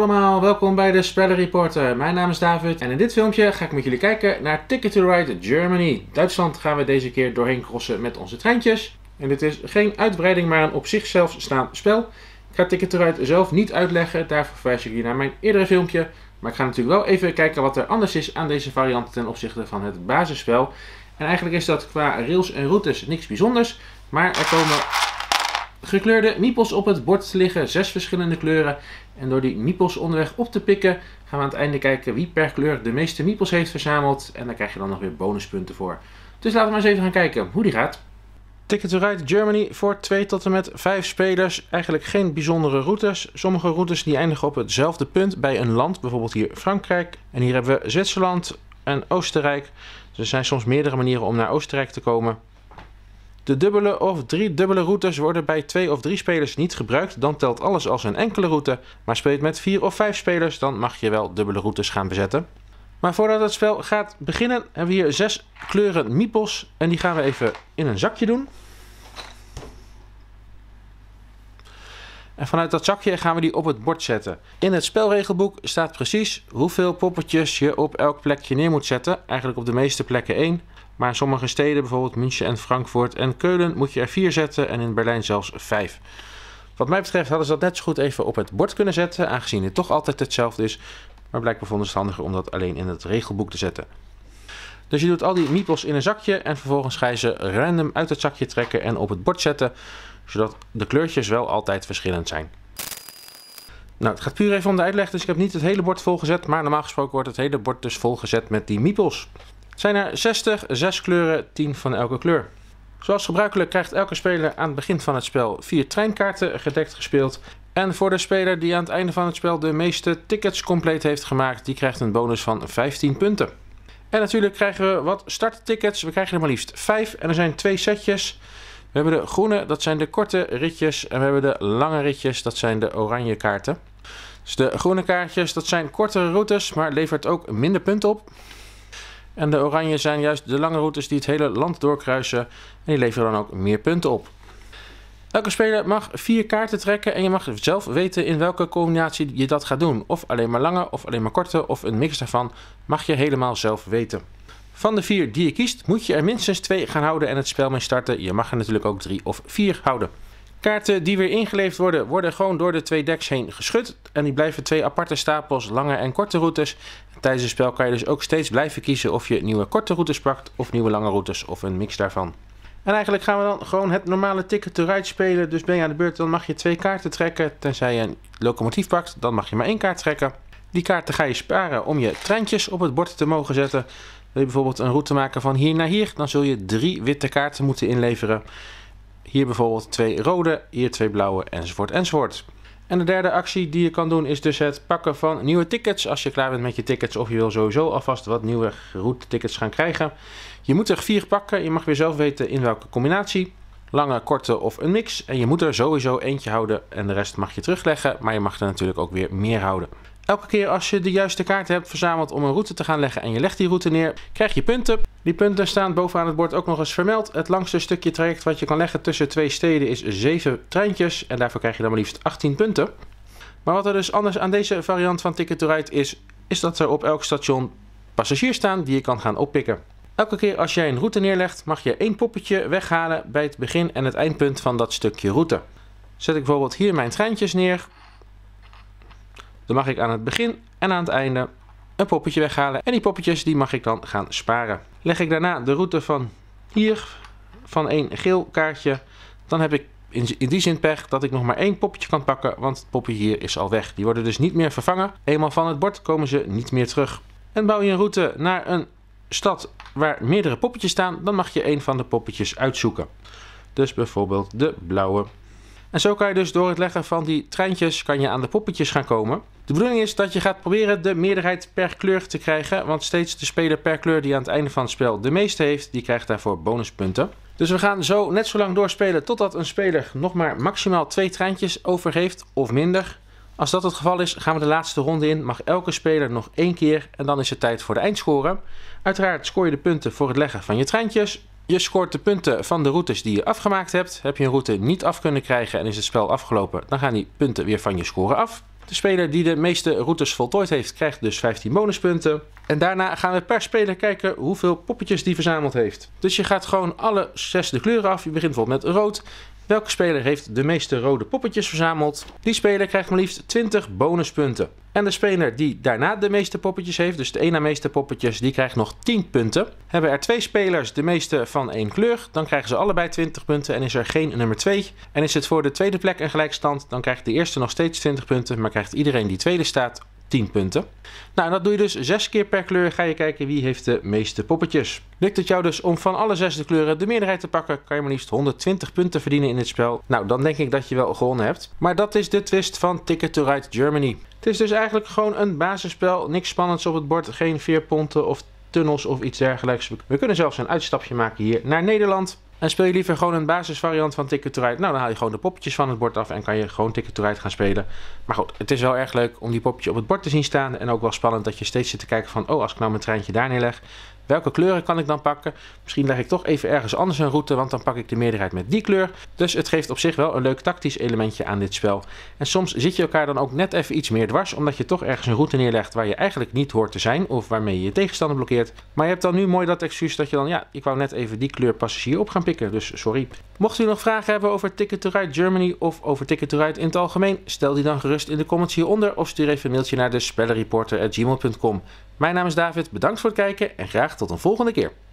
allemaal, welkom bij de Spellenreporter. Mijn naam is David en in dit filmpje ga ik met jullie kijken naar Ticket to Ride Germany. Duitsland gaan we deze keer doorheen crossen met onze treintjes. En dit is geen uitbreiding, maar een op zichzelf staand spel. Ik ga Ticket to Ride zelf niet uitleggen, daarvoor verwijs ik jullie naar mijn eerdere filmpje. Maar ik ga natuurlijk wel even kijken wat er anders is aan deze variant ten opzichte van het basisspel. En eigenlijk is dat qua rails en routes niks bijzonders, maar er komen gekleurde nippels op het bord liggen, 6 verschillende kleuren. En door die nippels onderweg op te pikken, gaan we aan het einde kijken wie per kleur de meeste nippels heeft verzameld. En daar krijg je dan nog weer bonuspunten voor. Dus laten we maar eens even gaan kijken hoe die gaat. Ticket to Ride Germany voor 2 tot en met 5 spelers. Eigenlijk geen bijzondere routes. Sommige routes die eindigen op hetzelfde punt bij een land. Bijvoorbeeld hier Frankrijk. En hier hebben we Zwitserland en Oostenrijk. Dus er zijn soms meerdere manieren om naar Oostenrijk te komen. De dubbele of driedubbele routes worden bij 2 of 3 spelers niet gebruikt, dan telt alles als een enkele route. Maar speel je het met 4 of 5 spelers, dan mag je wel dubbele routes gaan bezetten. Maar voordat het spel gaat beginnen, hebben we hier 6 kleuren meeples en die gaan we even in een zakje doen. En vanuit dat zakje gaan we die op het bord zetten. In het spelregelboek staat precies hoeveel poppetjes je op elk plekje neer moet zetten. Eigenlijk op de meeste plekken 1. Maar in sommige steden, bijvoorbeeld München en Frankfurt en Keulen, moet je er 4 zetten en in Berlijn zelfs 5. Wat mij betreft hadden ze dat net zo goed even op het bord kunnen zetten, aangezien het toch altijd hetzelfde is. Maar blijkbaar vonden ze het handiger om dat alleen in het regelboek te zetten. Dus je doet al die meeples in een zakje en vervolgens ga je ze random uit het zakje trekken en op het bord zetten, zodat de kleurtjes wel altijd verschillend zijn. Nou, het gaat puur even om de uitleg, dus ik heb niet het hele bord volgezet, maar normaal gesproken wordt het hele bord dus volgezet met die meeples. Het zijn er 60, 6 kleuren, 10 van elke kleur. Zoals gebruikelijk krijgt elke speler aan het begin van het spel 4 treinkaarten gedekt gespeeld. En voor de speler die aan het einde van het spel de meeste tickets compleet heeft gemaakt, die krijgt een bonus van 15 punten. En natuurlijk krijgen we wat starttickets. We krijgen er maar liefst 5 en er zijn 2 setjes. We hebben de groene, dat zijn de korte ritjes. En we hebben de lange ritjes, dat zijn de oranje kaarten. Dus de groene kaartjes, dat zijn kortere routes, maar levert ook minder punten op. En de oranje zijn juist de lange routes die het hele land doorkruisen. En die leveren dan ook meer punten op. Elke speler mag 4 kaarten trekken en je mag zelf weten in welke combinatie je dat gaat doen. Of alleen maar lange, of alleen maar korte, of een mix daarvan, mag je helemaal zelf weten. Van de 4 die je kiest moet je er minstens 2 gaan houden en het spel mee starten. Je mag er natuurlijk ook 3 of 4 houden. Kaarten die weer ingeleverd worden, worden gewoon door de 2 decks heen geschud. En die blijven 2 aparte stapels, lange en korte routes. Tijdens het spel kan je dus ook steeds blijven kiezen of je nieuwe korte routes pakt of nieuwe lange routes of een mix daarvan. En eigenlijk gaan we dan gewoon het normale Ticket to Ride spelen. Dus ben je aan de beurt, dan mag je 2 kaarten trekken. Tenzij je een locomotief pakt, dan mag je maar 1 kaart trekken. Die kaarten ga je sparen om je treintjes op het bord te mogen zetten. Wil je bijvoorbeeld een route maken van hier naar hier, dan zul je 3 witte kaarten moeten inleveren. Hier bijvoorbeeld 2 rode, hier 2 blauwe, enzovoort, enzovoort. En de derde actie die je kan doen is dus het pakken van nieuwe tickets. Als je klaar bent met je tickets of je wil sowieso alvast wat nieuwe route tickets gaan krijgen. Je moet er 4 pakken, je mag weer zelf weten in welke combinatie. Lange, korte of een mix. En je moet er sowieso eentje houden en de rest mag je terugleggen. Maar je mag er natuurlijk ook weer meer houden. Elke keer als je de juiste kaarten hebt verzameld om een route te gaan leggen en je legt die route neer, krijg je punten. Die punten staan bovenaan het bord ook nog eens vermeld. Het langste stukje traject wat je kan leggen tussen 2 steden is 7 treintjes en daarvoor krijg je dan maar liefst 18 punten. Maar wat er dus anders aan deze variant van Ticket to Ride is dat er op elk station passagiers staan die je kan gaan oppikken. Elke keer als jij een route neerlegt mag je 1 poppetje weghalen bij het begin en het eindpunt van dat stukje route. Zet ik bijvoorbeeld hier mijn treintjes neer. Dan mag ik aan het begin en aan het einde een poppetje weghalen. En die poppetjes die mag ik dan gaan sparen. Leg ik daarna de route van hier, van 1 geel kaartje. Dan heb ik in die zin pech dat ik nog maar 1 poppetje kan pakken. Want het poppetje hier is al weg. Die worden dus niet meer vervangen. Eenmaal van het bord komen ze niet meer terug. En bouw je een route naar een stad waar meerdere poppetjes staan. Dan mag je 1 van de poppetjes uitzoeken. Dus bijvoorbeeld de blauwe. En zo kan je dus door het leggen van die treintjes kan je aan de poppetjes gaan komen. De bedoeling is dat je gaat proberen de meerderheid per kleur te krijgen. Want steeds de speler per kleur die aan het einde van het spel de meeste heeft, die krijgt daarvoor bonuspunten. Dus we gaan zo net zo lang doorspelen totdat een speler nog maar maximaal 2 treintjes over heeft of minder. Als dat het geval is, gaan we de laatste ronde in. Mag elke speler nog 1 keer en dan is het tijd voor de eindscore. Uiteraard scoor je de punten voor het leggen van je treintjes. Je scoort de punten van de routes die je afgemaakt hebt. Heb je een route niet af kunnen krijgen en is het spel afgelopen, dan gaan die punten weer van je score af. De speler die de meeste routes voltooid heeft, krijgt dus 15 bonuspunten. En daarna gaan we per speler kijken hoeveel poppetjes die verzameld heeft. Dus je gaat gewoon alle 6 de kleuren af. Je begint bijvoorbeeld met rood. Welke speler heeft de meeste rode poppetjes verzameld? Die speler krijgt maar liefst 20 bonuspunten. En de speler die daarna de meeste poppetjes heeft, dus de ene meeste poppetjes, die krijgt nog 10 punten. Hebben er 2 spelers de meeste van 1 kleur, dan krijgen ze allebei 20 punten en is er geen nummer 2. En is het voor de tweede plek een gelijkstand, dan krijgt de eerste nog steeds 20 punten, maar krijgt iedereen die tweede staat 10 punten. Nou, en dat doe je dus 6 keer per kleur. Ga je kijken wie heeft de meeste poppetjes. Lukt het jou dus om van alle 6 de kleuren de meerderheid te pakken, kan je maar liefst 120 punten verdienen in het spel. Nou, dan denk ik dat je wel gewonnen hebt. Maar dat is de twist van Ticket to Ride Germany. Het is dus eigenlijk gewoon een basisspel. Niks spannends op het bord, geen veerponten of tunnels of iets dergelijks. We kunnen zelfs een uitstapje maken hier naar Nederland. En speel je liever gewoon een basisvariant van Ticket to Ride, nou dan haal je gewoon de poppetjes van het bord af en kan je gewoon Ticket to Ride gaan spelen. Maar goed, het is wel erg leuk om die poppetjes op het bord te zien staan en ook wel spannend dat je steeds zit te kijken van, oh, als ik nou mijn treintje daar neerleg, welke kleuren kan ik dan pakken? Misschien leg ik toch even ergens anders een route, want dan pak ik de meerderheid met die kleur. Dus het geeft op zich wel een leuk tactisch elementje aan dit spel. En soms zit je elkaar dan ook net even iets meer dwars, omdat je toch ergens een route neerlegt waar je eigenlijk niet hoort te zijn of waarmee je je tegenstander blokkeert. Maar je hebt dan nu mooi dat excuus dat je dan, ja, ik wou net even die kleur passagier op gaan pikken, dus sorry. Mocht u nog vragen hebben over Ticket to Ride Germany of over Ticket to Ride in het algemeen, stel die dan gerust in de comments hieronder of stuur even een mailtje naar de spellenreporter@gmail.com. Mijn naam is David, bedankt voor het kijken en graag tot een volgende keer.